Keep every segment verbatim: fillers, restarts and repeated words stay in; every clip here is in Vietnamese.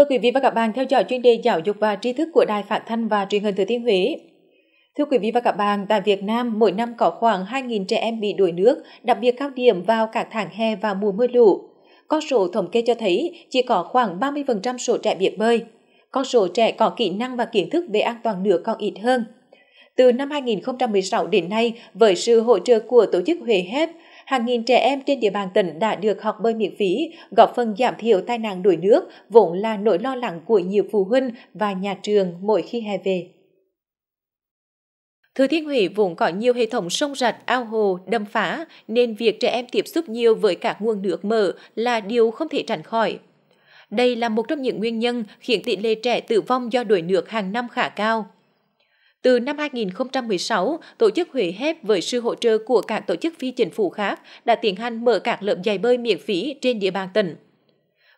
Mời quý vị và các bạn theo dõi chuyên đề giáo dục và tri thức của Đài Phát thanh và Truyền hình Thừa Thiên Huế. Thưa quý vị và các bạn, tại Việt Nam, mỗi năm có khoảng hai nghìn trẻ em bị đuối nước, đặc biệt cao điểm vào các tháng hè và mùa mưa lũ. Con số thống kê cho thấy chỉ có khoảng ba mươi phần trăm số trẻ biết bơi. Con số trẻ có kỹ năng và kiến thức về an toàn nước còn ít hơn. Từ năm hai nghìn không trăm mười sáu đến nay, với sự hỗ trợ của tổ chức Huế Hép, hàng nghìn trẻ em trên địa bàn tỉnh đã được học bơi miễn phí, góp phần giảm thiểu tai nạn đuối nước, vốn là nỗi lo lắng của nhiều phụ huynh và nhà trường mỗi khi hè về. Thừa Thiên Huế vốn có nhiều hệ thống sông rạch, ao hồ, đầm phá, nên việc trẻ em tiếp xúc nhiều với các nguồn nước mở là điều không thể tránh khỏi. Đây là một trong những nguyên nhân khiến tỷ lệ trẻ tử vong do đuối nước hàng năm khá cao. Từ năm hai nghìn không trăm mười sáu, tổ chức Huế Hép với sự hỗ trợ của các tổ chức phi chính phủ khác đã tiến hành mở các lớp dạy bơi miễn phí trên địa bàn tỉnh.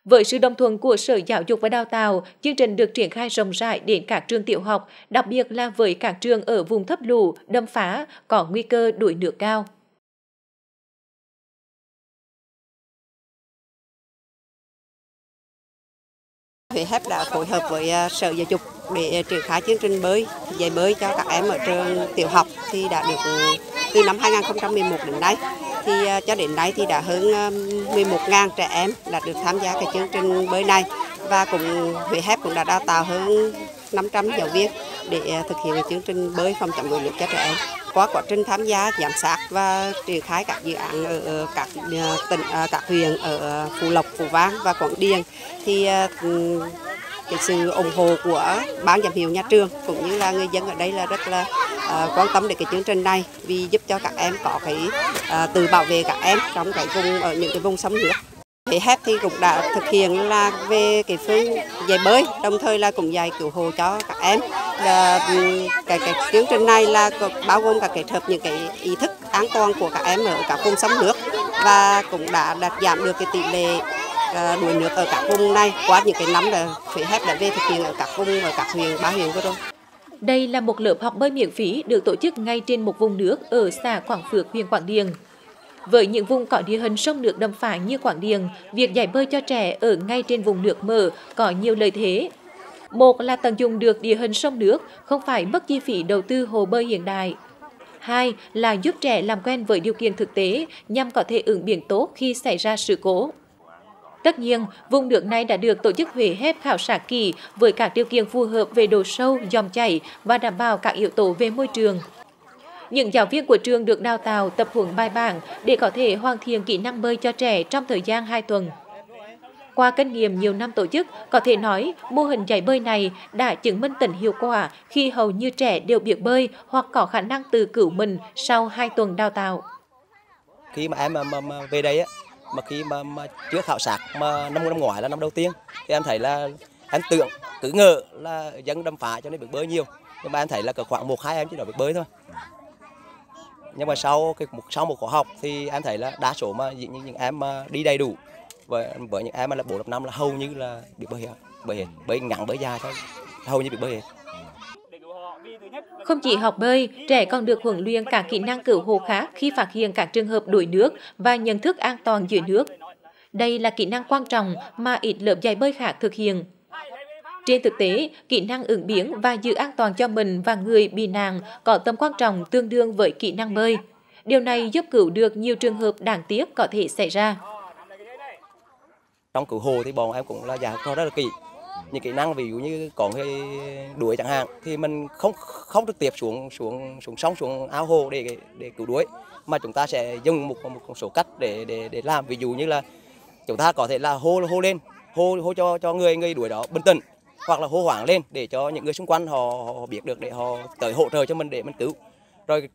Với sự đồng thuận của Sở Giáo dục và Đào tạo, chương trình được triển khai rộng rãi đến các trường tiểu học, đặc biệt là với các trường ở vùng thấp lũ, đầm phá, có nguy cơ đuối nước cao. Huế Hép đã phối hợp với Sở Giáo dục để triển khai chương trình bơi, dạy bơi cho các em ở trường tiểu học thì đã được từ năm hai nghìn không trăm mười một đến nay. Thì cho đến nay thì đã hơn mười một nghìn trẻ em đã được tham gia cái chương trình bơi này và cũng Huế Hép cũng đã đào tạo hơn năm trăm giáo viên để thực hiện chương trình bơi phòng chống đuối nước cho trẻ em. Qua quá trình tham gia giám sát và triển khai các dự án ở các tỉnh, các huyện ở Phú Lộc, Phú Vang và Quảng Điền thì cái sự ủng hộ của ban giám hiệu nhà trường cũng như là người dân ở đây là rất là uh, quan tâm đến cái chương trình này vì giúp cho các em có cái uh, tự bảo vệ các em trong cái vùng ở những cái vùng sông nước. Huế Hép thì cũng đã thực hiện là về cái phương dạy bơi, đồng thời là cũng dạy cứu hộ cho các em. Là cái, cái chương trình này là bao gồm cả kết hợp những cái ý thức an toàn của các em ở các vùng sông nước và cũng đã đạt giảm được cái tỷ lệ đuối nước ở các vùng này qua những cái năm là Huế Hép đã về thực hiện ở các vùng ở các huyện ba huyện vừa rồi. Đây là một lớp học bơi miễn phí được tổ chức ngay trên một vùng nước ở xã Quảng Phước, huyện Quảng Điền. Với những vùng có địa hình sông nước đầm phá như Quảng Điền, việc dạy bơi cho trẻ ở ngay trên vùng nước mở có nhiều lợi thế. Một là tận dụng được địa hình sông nước, không phải mất chi phí đầu tư hồ bơi hiện đại. Hai là giúp trẻ làm quen với điều kiện thực tế nhằm có thể ứng biến tốt khi xảy ra sự cố. Tất nhiên, vùng nước này đã được tổ chức Huế Hép khảo sát kỹ với các điều kiện phù hợp về độ sâu, dòng chảy và đảm bảo các yếu tố về môi trường. Những giáo viên của trường được đào tạo tập huấn bài bản để có thể hoàn thiện kỹ năng bơi cho trẻ trong thời gian hai tuần. Qua kinh nghiệm nhiều năm tổ chức, có thể nói mô hình dạy bơi này đã chứng minh tính hiệu quả khi hầu như trẻ đều biết bơi hoặc có khả năng tự cứu mình sau hai tuần đào tạo. Khi mà em mà, mà, mà về đây á, mà khi mà, mà chưa khảo sát mà năm năm ngoái là năm đầu tiên thì em thấy là em tưởng cứ ngờ là dân đầm phá cho nên biết bơi nhiều, nhưng mà em thấy là cỡ khoảng một hai em chỉ nói biết bơi thôi. Nhưng mà sau cái sau một khóa học thì em thấy là đa số mà những những em mà đi đầy đủ và với những em mà là bốn năm là hầu như là bị bơi hết, bơi hết, bơi ngắn bơi dài thôi, hầu như bị bơi hết. Không chỉ học bơi, trẻ còn được huấn luyện các kỹ năng cứu hộ khác khi phát hiện các trường hợp đuối nước và nhận thức an toàn dưới nước. Đây là kỹ năng quan trọng mà ít lớp dạy bơi khác thực hiện. Trên thực tế, kỹ năng ứng biến và giữ an toàn cho mình và người bị nạn có tầm quan trọng tương đương với kỹ năng bơi. Điều này giúp cứu được nhiều trường hợp đáng tiếc có thể xảy ra. Trong cứu hộ thì bọn em cũng là dạy cho rất là kỹ. Những kỹ năng ví dụ như có người đuối chẳng hạn thì mình không không trực tiếp xuống xuống xuống sông xuống ao hồ để để cứu đuối, mà chúng ta sẽ dùng một một số cách để để để làm, ví dụ như là chúng ta có thể là hô hô lên hô hô cho cho người người đuối đó bình tĩnh, hoặc là hô hoảng lên để cho những người xung quanh họ, họ biết được để họ tới hỗ trợ cho mình để mình cứu. Rồi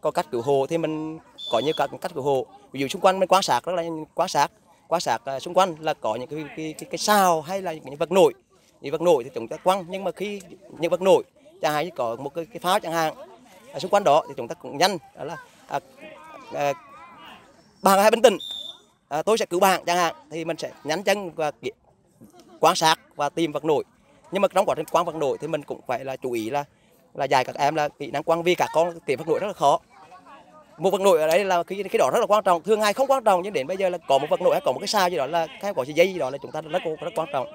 có cách cứu hộ thì mình có nhiều cách cách cứu hộ, ví dụ xung quanh mình quan sát rất là quan sát quan sát xung quanh là có những cái cái cái, cái sao hay là những vật nổi. Những vật nổi thì chúng ta quăng, nhưng mà khi những vật nổi chẳng hạn có một cái, cái pháo chẳng hạn ở xung quanh đó thì chúng ta cũng nhanh đó là à, à, bạn hãy bình tĩnh, à, tôi sẽ cứu bạn chẳng hạn, thì mình sẽ nhắn chân và quan sát và tìm vật nổi. Nhưng mà trong quá trình quăng vật nổi thì mình cũng phải là chú ý là là dạy các em là kỹ năng quăng, vì các con tìm vật nổi rất là khó. Một vật nổi ở đấy là cái, cái đó rất là quan trọng, thường ngày không quan trọng nhưng đến bây giờ là có một vật nổi hay có một cái sao gì đó là cái có dây gì đó là chúng ta rất rất quan trọng.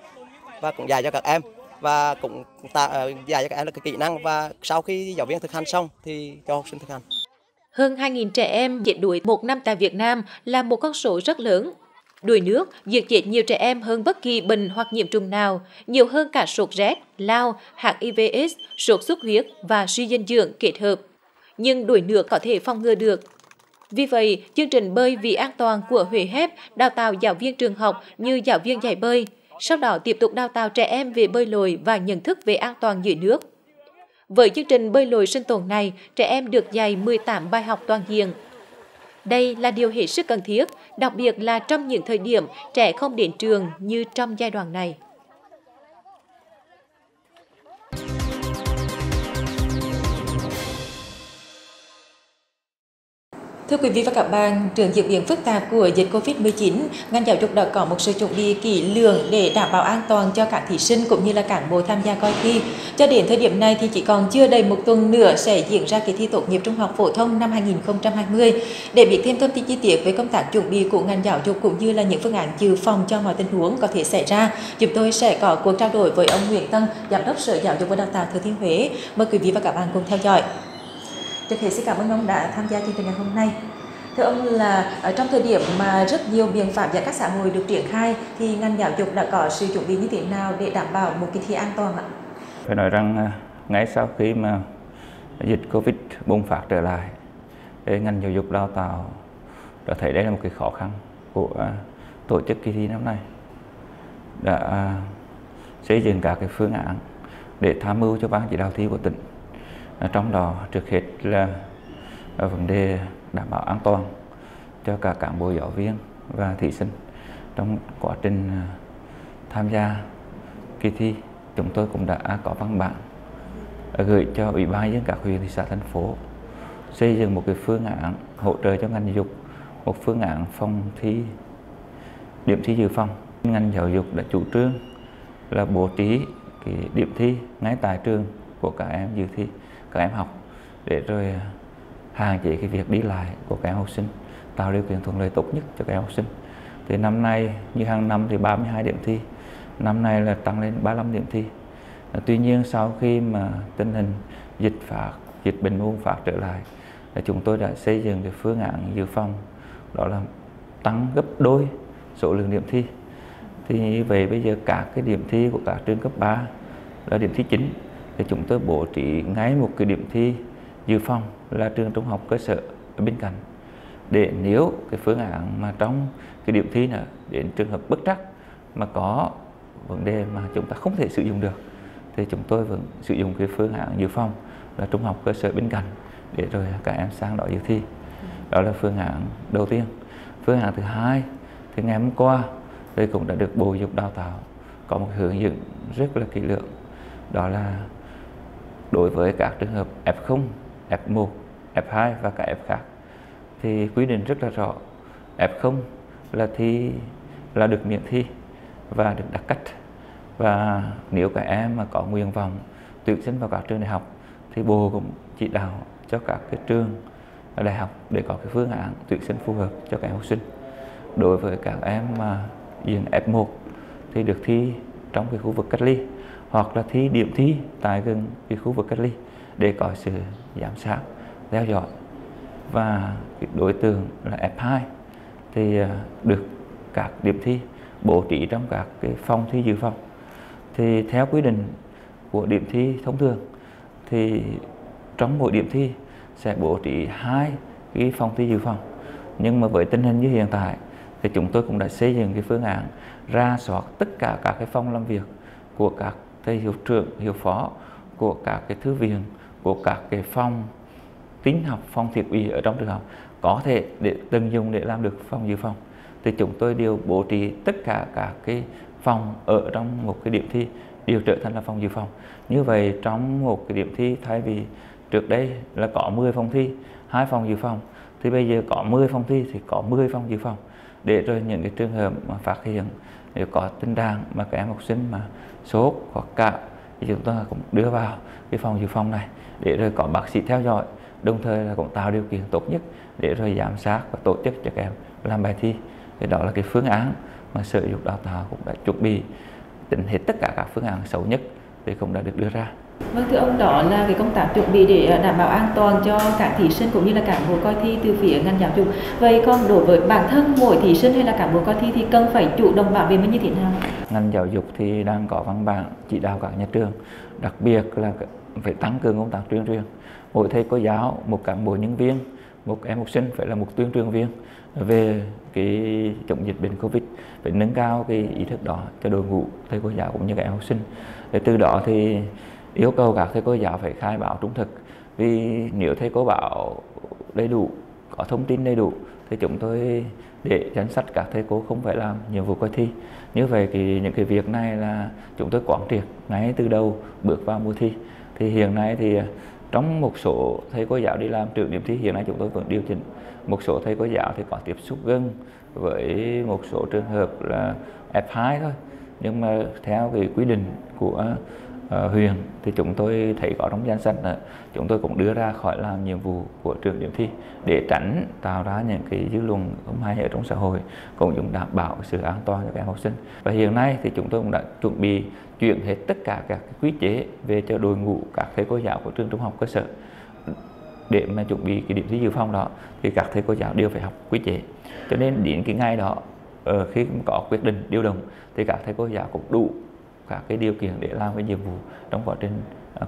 và cũng dạy cho các em và cũng tạo dạy cho các em là cái kỹ năng, và sau khi giáo viên thực hành xong thì cho học sinh thực hành. Hơn hai nghìn trẻ em chết đuối một năm tại Việt Nam là một con số rất lớn. Đuối nước diệt chết nhiều trẻ em hơn bất kỳ bệnh hoặc nhiễm trùng nào, nhiều hơn cả sốt rét, lao, H I V S, sốt xuất huyết và suy dinh dưỡng kết hợp. Nhưng đuối nước có thể phòng ngừa được. Vì vậy, chương trình bơi vì an toàn của Huế Hép đào tạo giáo viên trường học như giáo viên dạy bơi, sau đó tiếp tục đào tạo trẻ em về bơi lội và nhận thức về an toàn dưới nước. Với chương trình bơi lội sinh tồn này, trẻ em được dạy mười tám bài học toàn diện. Đây là điều hết sức cần thiết, đặc biệt là trong những thời điểm trẻ không đến trường như trong giai đoạn này. Thưa quý vị và các bạn, trước diễn biến phức tạp của dịch Covid mười chín, ngành giáo dục đã có một sự chuẩn bị kỹ lưỡng để đảm bảo an toàn cho các thí sinh cũng như là cán bộ tham gia coi thi. Cho đến thời điểm này thì chỉ còn chưa đầy một tuần nữa sẽ diễn ra kỳ thi tốt nghiệp trung học phổ thông năm hai nghìn không trăm hai mươi. Để biết thêm thông tin chi tiết về công tác chuẩn bị của ngành giáo dục cũng như là những phương án dự phòng cho mọi tình huống có thể xảy ra, chúng tôi sẽ có cuộc trao đổi với ông Nguyễn Tân, Giám đốc Sở Giáo dục và Đào tạo Thừa Thiên Huế. Mời quý vị và các bạn cùng theo dõi. Trước hết xin cảm ơn ông đã tham gia chương trình ngày hôm nay. Thưa ông, là ở trong thời điểm mà rất nhiều biện pháp giãn cách xã hội được triển khai thì ngành giáo dục đã có sự chuẩn bị như thế nào để đảm bảo một kỳ thi an toàn ạ? Phải nói rằng ngay sau khi mà dịch Covid bùng phát trở lại, ngành giáo dục đào tạo đã thấy đây là một cái khó khăn của tổ chức kỳ thi năm nay, đã xây dựng các cái phương án để tham mưu cho ban chỉ đạo thi của tỉnh. Trong đó trước hết là vấn đề đảm bảo an toàn cho cả cán bộ giáo viên và thí sinh trong quá trình tham gia kỳ thi. Chúng tôi cũng đã có văn bản gửi cho Ủy ban nhân dân các huyện, thị xã, thành phố xây dựng một cái phương án hỗ trợ cho ngành giáo dục, một phương án phòng thi, điểm thi dự phòng. Ngành giáo dục đã chủ trương là bố trí cái điểm thi ngay tại trường của các em dự thi, các em học, để rồi hạn chế cái việc đi lại của các em học sinh, tạo điều kiện thuận lợi tốt nhất cho các em học sinh. Thì năm nay như hàng năm thì ba mươi hai điểm thi, năm nay là tăng lên ba mươi lăm điểm thi. Tuy nhiên sau khi mà tình hình dịch phát, dịch bệnh bùng phát trở lại, chúng tôi đã xây dựng cái phương án dự phòng, đó là tăng gấp đôi số lượng điểm thi. Thì như vậy bây giờ các cái điểm thi của các trường cấp ba là điểm thi chính, thì chúng tôi bố trí ngay một cái điểm thi dự phòng là trường trung học cơ sở ở bên cạnh, để nếu cái phương án mà trong cái điểm thi này đến trường hợp bất trắc mà có vấn đề mà chúng ta không thể sử dụng được, thì chúng tôi vẫn sử dụng cái phương án dự phòng là trung học cơ sở bên cạnh để rồi các em sang đó dự thi. Đó là phương án đầu tiên. Phương án thứ hai thì ngày hôm qua đây cũng đã được Bộ Giáo dục Đào tạo có một hướng dẫn rất là kỹ lưỡng, đó là đối với các trường hợp F không, F một, F hai và các F khác thì quy định rất là rõ. F không là thi là được miễn thi và được đặc cách, và nếu các em mà có nguyện vọng tuyển sinh vào các trường đại học thì Bộ cũng chỉ đạo cho các cái trường đại học để có cái phương án tuyển sinh phù hợp cho các em học sinh. Đối với các em mà diện F một thì được thi trong cái khu vực cách ly hoặc là thi điểm thi tại gần cái khu vực cách ly để có sự giám sát, theo dõi. Và đối tượng là F hai thì được các điểm thi bố trí trong các cái phòng thi dự phòng. Thì theo quy định của điểm thi thông thường thì trong mỗi điểm thi sẽ bố trí hai cái phòng thi dự phòng. Nhưng mà với tình hình như hiện tại thì chúng tôi cũng đã xây dựng cái phương án ra soát tất cả các cái phòng làm việc của các thầy hiệu trưởng, hiệu phó, của các cái thư viện, của các cái phòng tính học, phòng thiết bị ở trong trường học có thể để từng dùng để làm được phòng dự phòng, thì chúng tôi đều bố trí tất cả các cái phòng ở trong một cái điểm thi đều trở thành là phòng dự phòng. Như vậy trong một cái điểm thi, thay vì trước đây là có mười phòng thi, hai phòng dự phòng, thì bây giờ có mười phòng thi thì có mười phòng dự phòng, để rồi những cái trường hợp mà phát hiện nếu có tình trạng mà các em học sinh mà sốt hoặc cạo thì chúng ta cũng đưa vào cái phòng dự phòng này để rồi có bác sĩ theo dõi, đồng thời là cũng tạo điều kiện tốt nhất để rồi giám sát và tổ chức cho các em làm bài thi. Thì đó là cái phương án mà Sở Giáo dục Đào tạo cũng đã chuẩn bị tính hết tất cả các phương án xấu nhất thì cũng đã được đưa ra. Vâng, thưa ông, đó là cái công tác chuẩn bị để đảm bảo an toàn cho các thí sinh cũng như là cán bộ coi thi từ phía ngành giáo dục. Vậy còn đối với bản thân mỗi thí sinh hay là cán bộ coi thi thì cần phải chủ động bảo vệ mình như thế nào? Ngành giáo dục thì đang có văn bản chỉ đạo các nhà trường, đặc biệt là phải tăng cường công tác tuyên truyền. Mỗi thầy cô giáo, một cán bộ nhân viên, một em học sinh phải là một tuyên truyền viên về cái chống dịch bệnh Covid, phải nâng cao cái ý thức đó cho đội ngũ thầy cô giáo cũng như các em học sinh. Để từ đó thì yêu cầu các thầy cô giáo phải khai báo trung thực, vì nếu thầy cô báo đầy đủ, có thông tin đầy đủ thì chúng tôi để danh sách các thầy cô không phải làm nhiệm vụ coi thi. Như vậy thì những cái việc này là chúng tôi quán triệt ngay từ đầu bước vào mùa thi. Thì hiện nay thì trong một số thầy cô giáo đi làm trưởng điểm thi, hiện nay chúng tôi vẫn điều chỉnh. Một số thầy cô giáo thì có tiếp xúc gần với một số trường hợp là F hai thôi, nhưng mà theo cái quy định của Uh, huyền thì chúng tôi thấy có trong danh sách là chúng tôi cũng đưa ra khỏi làm nhiệm vụ của trường điểm thi để tránh tạo ra những cái dư luận không hay ở trong xã hội, cũng như đảm bảo sự an toàn cho các học sinh. Và hiện nay thì chúng tôi cũng đã chuẩn bị chuyển hết tất cả các quy chế về cho đội ngũ các thầy cô giáo của trường trung học cơ sở để mà chuẩn bị cái điểm thi dự phòng đó, thì các thầy cô giáo đều phải học quy chế. Cho nên đến cái ngày đó uh, khi có quyết định điều động thì các thầy cô giáo cũng đủ các cái điều kiện để làm cái nhiệm vụ trong quá trình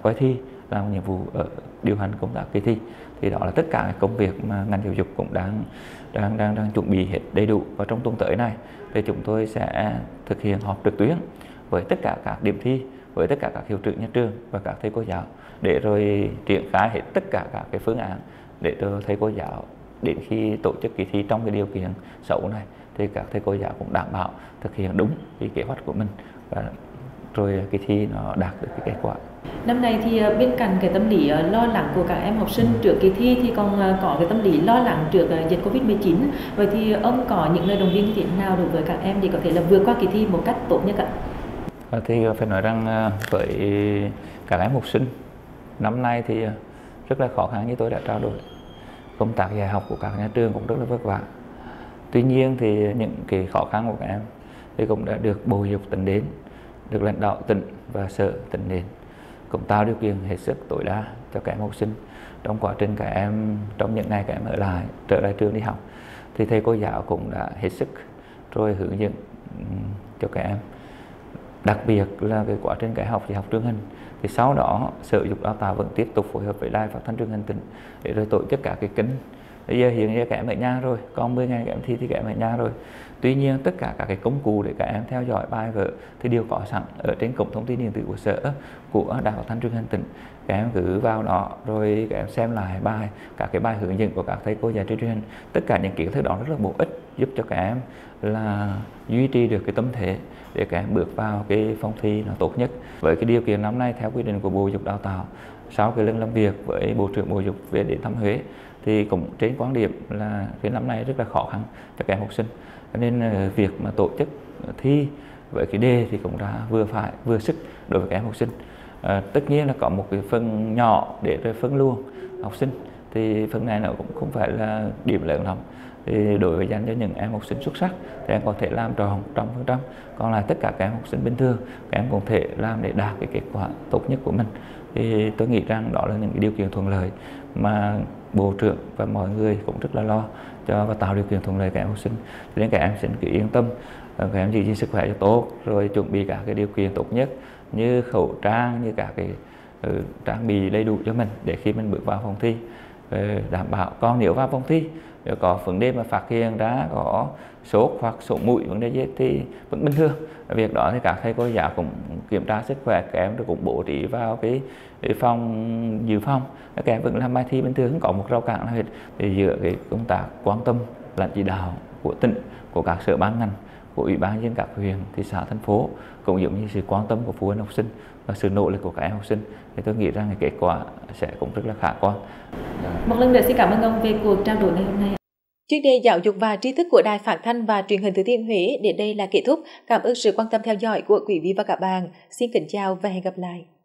coi thi, làm nhiệm vụ ở điều hành công tác kỳ thi. Thì đó là tất cả cái công việc mà ngành giáo dục cũng đang đang đang đang chuẩn bị hết đầy đủ, và trong tuần tới này thì chúng tôi sẽ thực hiện họp trực tuyến với tất cả các điểm thi, với tất cả các hiệu trưởng nhà trường và các thầy cô giáo để rồi triển khai hết tất cả các cái phương án để cho thầy cô giáo đến khi tổ chức kỳ thi trong cái điều kiện xấu này thì các thầy cô giáo cũng đảm bảo thực hiện đúng cái kế hoạch của mình, và rồi kỳ thi nó đạt được cái kết quả. Năm nay thì bên cạnh cái tâm lý lo lắng của các em học sinh trước kỳ thi thì còn có cái tâm lý lo lắng trước dịch Covid mười chín. Vậy thì ông có những lời động viên như thế nào đối với các em để có thể là vượt qua kỳ thi một cách tốt nhất ạ? Thì phải nói rằng với các em học sinh năm nay thì rất là khó khăn, như tôi đã trao đổi. Công tác dạy học của các nhà trường cũng rất là vất vả. Tuy nhiên thì những cái khó khăn của các em thì cũng đã được Bộ Giáo dục tính đến, được lãnh đạo tỉnh và sở tỉnh đến, cũng tạo điều kiện hết sức tối đa cho các em học sinh trong quá trình các em trong những ngày các em ở lại trở lại trường đi học. Thì thầy cô giáo cũng đã hết sức rồi hướng dẫn cho các em, đặc biệt là cái quá trình các học thì học truyền hình. Thì sau đó Sở Giáo dục Đào tạo vẫn tiếp tục phối hợp với Đài Phát thanh Truyền hình tỉnh để rồi tổ chức cả cái kênh. Bây giờ hiện giờ các em ở nhà rồi, còn mười ngày các em thi thì các em ở nhà rồi. Tuy nhiên tất cả các cái công cụ để các em theo dõi bài vở thì đều có sẵn ở trên cổng thông tin điện tử của sở, của Đài Phát thanh Truyền hình tỉnh. Các em cứ vào đó rồi các em xem lại bài, các cái bài hướng dẫn của các thầy cô giáo trên truyền hình. Tất cả những kiến thức đó rất là bổ ích, giúp cho các em là duy trì được cái tâm thế để các em bước vào cái phòng thi nó tốt nhất. Với cái điều kiện năm nay theo quy định của Bộ Giáo dục Đào tạo, sau cái lần làm việc với Bộ trưởng Bộ Giáo dục về đến thăm Huế thì cũng trên quan điểm là cái năm nay rất là khó khăn cho các em học sinh, cho nên việc mà tổ chức thi với cái đề thì cũng đã vừa phải vừa sức đối với các em học sinh. À, tất nhiên là có một cái phần nhỏ để rồi phân luồng học sinh, thì phần này nó cũng không phải là điểm lớn lắm. Thì đối với dành cho những em học sinh xuất sắc thì em có thể làm tròn một trăm phần trăm, còn lại tất cả các em học sinh bình thường các em cũng thể làm để đạt cái kết quả tốt nhất của mình. Thì tôi nghĩ rằng đó là những cái điều kiện thuận lợi mà Bộ trưởng và mọi người cũng rất là lo cho và tạo điều kiện thuận lợi các em học sinh. Cho nên các em xin cứ yên tâm, các em giữ gìn sức khỏe cho tốt, rồi chuẩn bị cả cái điều kiện tốt nhất như khẩu trang, như cả cái uh, trang bị đầy đủ cho mình để khi mình bước vào phòng thi uh, đảm bảo. Còn nếu vào phòng thi nếu có vấn đề mà phát hiện ra có sốt hoặc sổ mũi, vấn đề gì thì vẫn bình thường. Việc đó thì các thầy cô giáo cũng kiểm tra sức khỏe các em rồi cũng bố trí vào cái phòng dự phòng, các em vẫn làm bài thi bình thường, không có một rào cản nào hết. Thì dựa cái công tác quan tâm là chỉ đạo của tỉnh, của các sở ban ngành, của ủy ban nhân dân các huyện, thị xã, thành phố, cũng giống như sự quan tâm của phụ huynh học sinh và sự nỗ lực của các em học sinh, thì tôi nghĩ rằng cái kết quả sẽ cũng rất là khả quan. Một lần nữa xin cảm ơn ông về cuộc trao đổi ngày hôm nay. Chuyên đề Giáo dục và tri thức của Đài Phát thanh và Truyền hình Thừa Thiên Huế đến đây là kết thúc. Cảm ơn sự quan tâm theo dõi của quý vị và các bạn. Xin kính chào và hẹn gặp lại.